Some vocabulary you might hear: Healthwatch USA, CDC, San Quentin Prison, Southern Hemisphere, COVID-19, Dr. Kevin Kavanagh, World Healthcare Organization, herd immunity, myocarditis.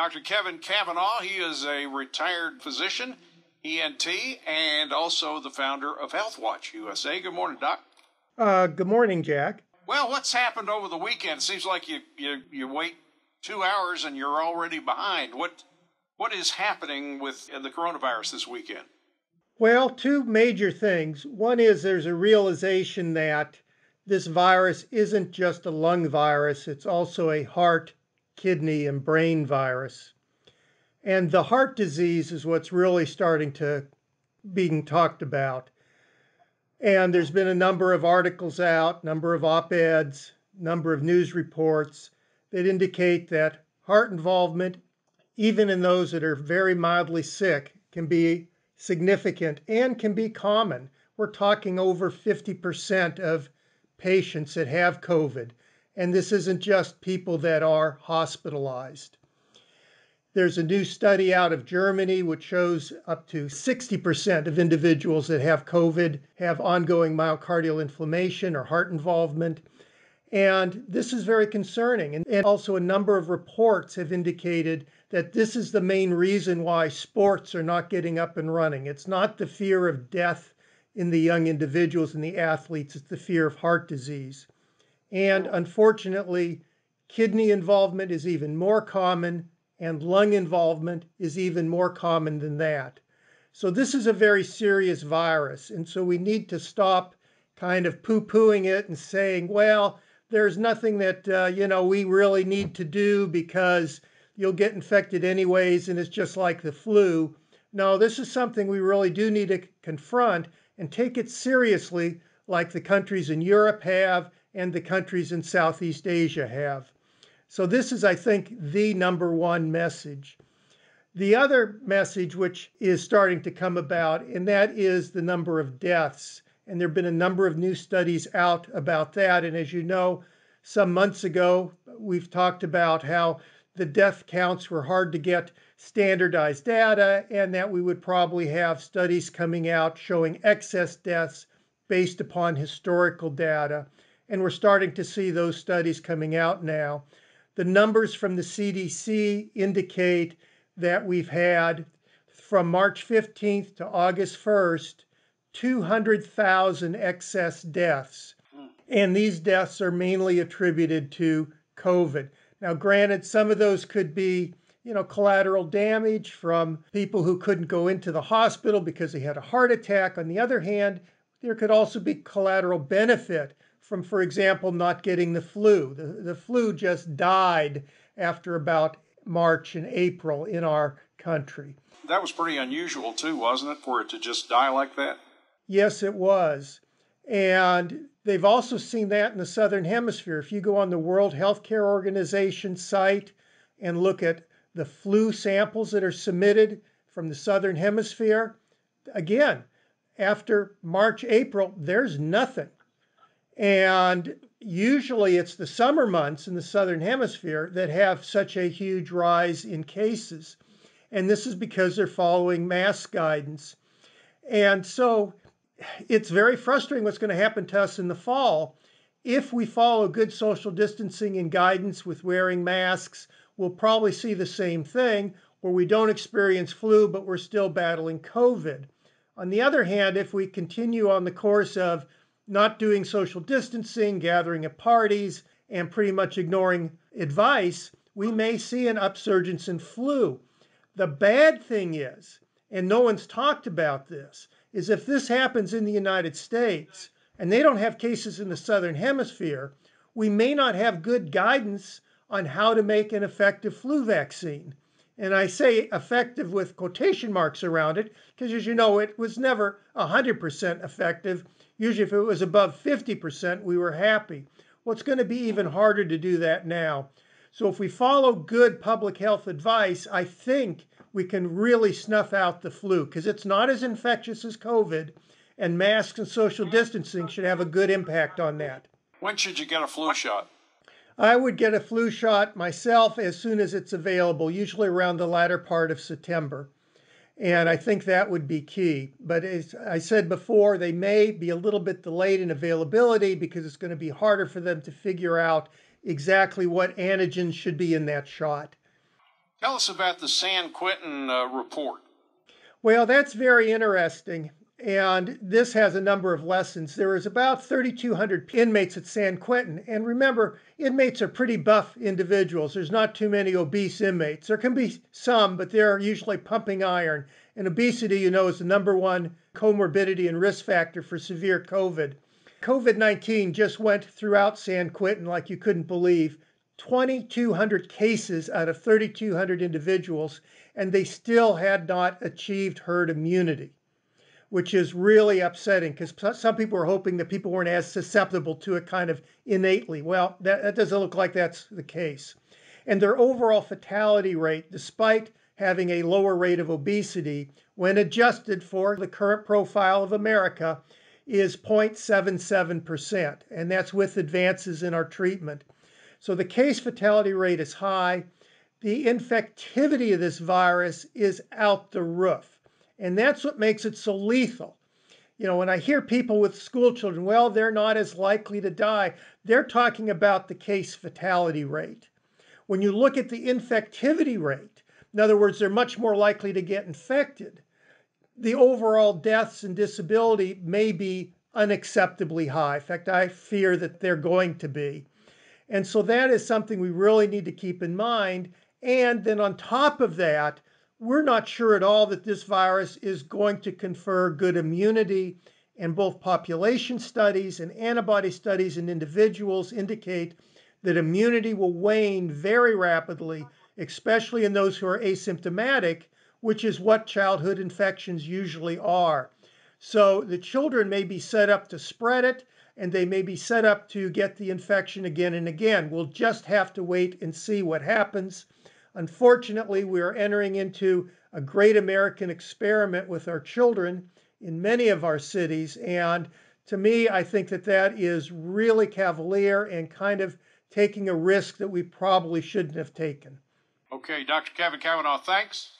Dr. Kevin Kavanagh. He is a retired physician, ENT, and also the founder of Healthwatch USA. Good morning, Doc. Good morning, Jack. Well, what's happened over the weekend? It seems like you wait 2 hours and you're already behind. What is happening with the coronavirus this weekend? Well, two major things. One is there's a realization that this virus isn't just a lung virus. It's also a heart, kidney, and brain virus. And the heart disease is what's really starting to being talked about. And there's been a number of articles out, number of op-eds, number of news reports that indicate that heart involvement, even in those that are very mildly sick, can be significant and can be common. We're talking over 50% of patients that have COVID. And this isn't just people that are hospitalized. There's a new study out of Germany which shows up to 60% of individuals that have COVID have ongoing myocardial inflammation or heart involvement. And this is very concerning. And also a number of reports have indicated that this is the main reason why sports are not getting up and running. It's not the fear of death in the young individuals and the athletes. It's the fear of heart disease. And unfortunately, kidney involvement is even more common, and lung involvement is even more common than that. So this is a very serious virus. And so we need to stop kind of poo-pooing it and saying, well, there's nothing that, we really need to do because you'll get infected anyways and it's just like the flu. No, this is something we really do need to confront and take it seriously like the countries in Europe have and the countries in Southeast Asia have. So this is, I think, the number one message. The other message which is starting to come about, and that is the number of deaths. And there have been a number of new studies out about that. And as you know, some months ago, we've talked about how the death counts were hard to get standardized data and that we would probably have studies coming out showing excess deaths based upon historical data. And we're starting to see those studies coming out now. The numbers from the CDC indicate that we've had, from March 15th to August 1st, 200,000 excess deaths. And these deaths are mainly attributed to COVID. Now, granted, some of those could be, collateral damage from people who couldn't go into the hospital because they had a heart attack. On the other hand, there could also be collateral benefit from, for example, not getting the flu. The flu just died after about March and April in our country. That was pretty unusual too, wasn't it, for it to just die like that? Yes, it was. And they've also seen that in the Southern Hemisphere. If you go on the World Healthcare Organization site and look at the flu samples that are submitted from the Southern Hemisphere, again, after March, April, there's nothing. And usually it's the summer months in the Southern Hemisphere that have such a huge rise in cases. And this is because they're following mask guidance. And so it's very frustrating what's going to happen to us in the fall. If we follow good social distancing and guidance with wearing masks, we'll probably see the same thing where we don't experience flu, but we're still battling COVID. On the other hand, if we continue on the course of not doing social distancing, gathering at parties, and pretty much ignoring advice, we may see an upsurge in flu. The bad thing is, and no one's talked about this, is if this happens in the United States, and they don't have cases in the Southern Hemisphere, we may not have good guidance on how to make an effective flu vaccine. And I say effective with quotation marks around it, because as you know, it was never 100% effective. Usually if it was above 50%, we were happy. Well, it's going to be even harder to do that now. So if we follow good public health advice, I think we can really snuff out the flu because it's not as infectious as COVID, and masks and social distancing should have a good impact on that. When should you get a flu shot? I would get a flu shot myself as soon as it's available, usually around the latter part of September. And I think that would be key. But as I said before, they may be a little bit delayed in availability because it's going to be harder for them to figure out exactly what antigens should be in that shot. Tell us about the San Quentin report. Well, that's very interesting, and this has a number of lessons. There was about 3,200 inmates at San Quentin, and remember, inmates are pretty buff individuals. There's not too many obese inmates. There can be some, but they're usually pumping iron, and obesity, you know, is the #1 comorbidity and risk factor for severe COVID. COVID-19 just went throughout San Quentin like you couldn't believe. 2,200 cases out of 3,200 individuals, and they still had not achieved herd immunity, which is really upsetting because some people were hoping that people weren't as susceptible to it kind of innately. Well, that doesn't look like that's the case. And their overall fatality rate, despite having a lower rate of obesity, when adjusted for the current profile of America, is 0.77%, and that's with advances in our treatment. So the case fatality rate is high. The infectivity of this virus is out the roof. And that's what makes it so lethal. You know, when I hear people with school children, well, they're not as likely to die. They're talking about the case fatality rate. When you look at the infectivity rate, in other words, they're much more likely to get infected. The overall deaths and disability may be unacceptably high. In fact, I fear that they're going to be. And so that is something we really need to keep in mind. And then on top of that, we're not sure at all that this virus is going to confer good immunity. And both population studies and antibody studies in individuals indicate that immunity will wane very rapidly, especially in those who are asymptomatic, which is what childhood infections usually are. So the children may be set up to spread it, and they may be set up to get the infection again and again. We'll just have to wait and see what happens. Unfortunately, we are entering into a great American experiment with our children in many of our cities. And to me, I think that that is really cavalier and kind of taking a risk that we probably shouldn't have taken. Okay, Dr. Kevin Kavanagh, thanks.